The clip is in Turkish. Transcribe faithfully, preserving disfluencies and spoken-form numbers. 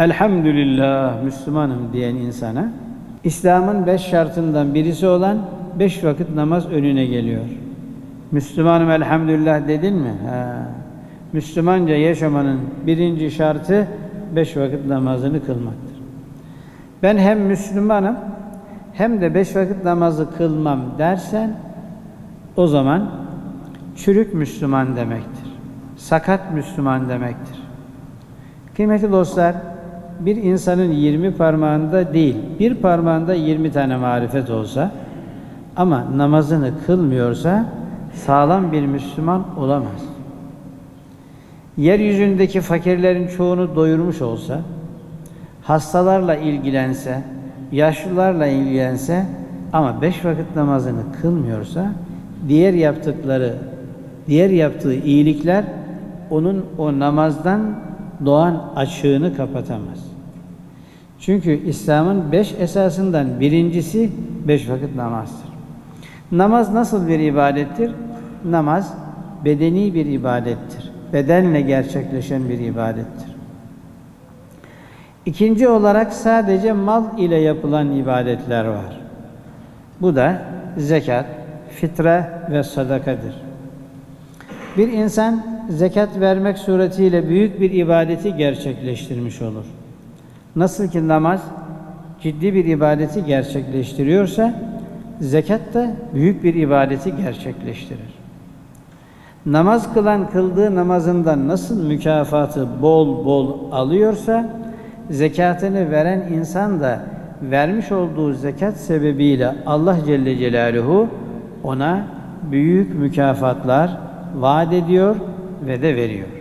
elhamdülillah Müslümanım diyen insana İslam'ın beş şartından birisi olan beş vakit namaz önüne geliyor. Müslümanım elhamdülillah dedin mi? Ha. Müslümanca yaşamanın birinci şartı beş vakit namazını kılmaktır. Ben hem Müslümanım hem de beş vakit namazı kılmam dersen o zaman çürük Müslüman demektir. Sakat Müslüman demektir. Kıymetli dostlar, bir insanın yirmi parmağında değil, bir parmağında yirmi tane marifet olsa ama namazını kılmıyorsa sağlam bir Müslüman olamaz. Yeryüzündeki fakirlerin çoğunu doyurmuş olsa, hastalarla ilgilense, yaşlılarla ilgilense ama beş vakit namazını kılmıyorsa diğer yaptıkları, diğer yaptığı iyilikler onun o namazdan doğan açığını kapatamaz. Çünkü İslam'ın beş esasından birincisi beş vakit namazdır. Namaz nasıl bir ibadettir? Namaz bedeni bir ibadettir. Bedenle gerçekleşen bir ibadettir. İkinci olarak sadece mal ile yapılan ibadetler var. Bu da zekat, fitre ve sadakadır. Bir insan zekat vermek suretiyle büyük bir ibadeti gerçekleştirmiş olur. Nasıl ki namaz ciddi bir ibadeti gerçekleştiriyorsa, zekat da büyük bir ibadeti gerçekleştirir. Namaz kılan kıldığı namazından nasıl mükafatı bol bol alıyorsa, zekatını veren insan da vermiş olduğu zekat sebebiyle Allah Celle Celaluhu ona büyük mükafatlar vaat ediyor ve de veriyor.